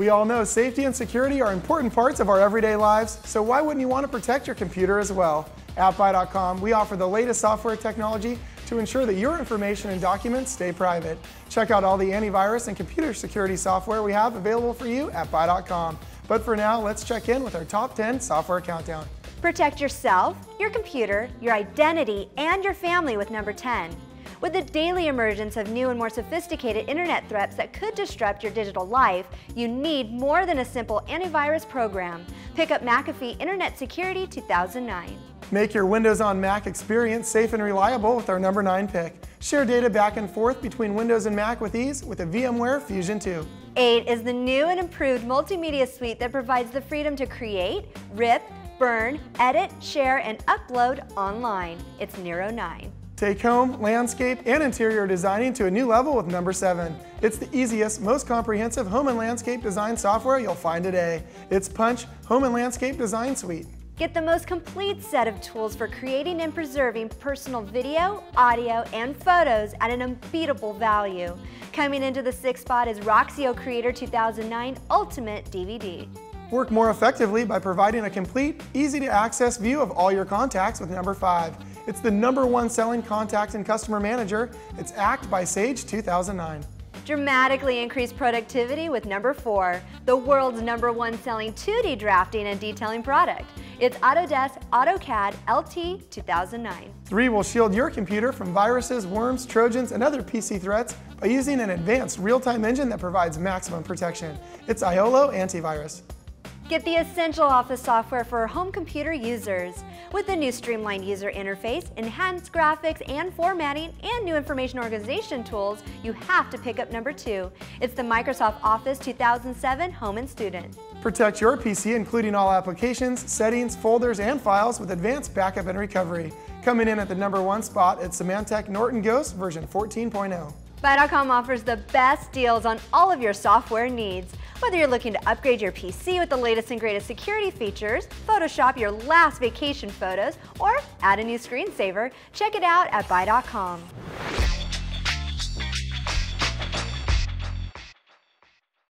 We all know safety and security are important parts of our everyday lives, so why wouldn't you want to protect your computer as well? At Buy.com, we offer the latest software technology to ensure that your information and documents stay private. Check out all the antivirus and computer security software we have available for you at Buy.com. But for now, let's check in with our top 10 software countdown. Protect yourself, your computer, your identity, and your family with number 10. With the daily emergence of new and more sophisticated internet threats that could disrupt your digital life, you need more than a simple antivirus program. Pick up McAfee Internet Security 2009. Make your Windows on Mac experience safe and reliable with our number 9 pick. Share data back and forth between Windows and Mac with ease with the VMware Fusion 2. 8 is the new and improved multimedia suite that provides the freedom to create, rip, burn, edit, share, and upload online. It's Nero 9. Take home, landscape, and interior designing to a new level with number 7. It's the easiest, most comprehensive home and landscape design software you'll find today. It's Punch Home and Landscape Design Suite. Get the most complete set of tools for creating and preserving personal video, audio, and photos at an unbeatable value. Coming into the 6th spot is Roxio Creator 2009 Ultimate DVD. Work more effectively by providing a complete, easy-to-access view of all your contacts with number 5. It's the number 1 selling contact and customer manager. It's ACT by Sage 2009. Dramatically increase productivity with number 4, the world's number 1 selling 2D drafting and detailing product. It's Autodesk AutoCAD LT 2009. 3 will shield your computer from viruses, worms, Trojans, and other PC threats by using an advanced real-time engine that provides maximum protection. It's Iolo Antivirus. Get the essential Office software for home computer users. With the new streamlined user interface, enhanced graphics and formatting, and new information organization tools, you have to pick up number 2. It's the Microsoft Office 2007 Home and Student. Protect your PC, including all applications, settings, folders, and files with advanced backup and recovery. Coming in at the number 1 spot, it's Symantec Norton Ghost version 14.0. Buy.com offers the best deals on all of your software needs. Whether you're looking to upgrade your PC with the latest and greatest security features, Photoshop your last vacation photos, or add a new screensaver, check it out at Buy.com.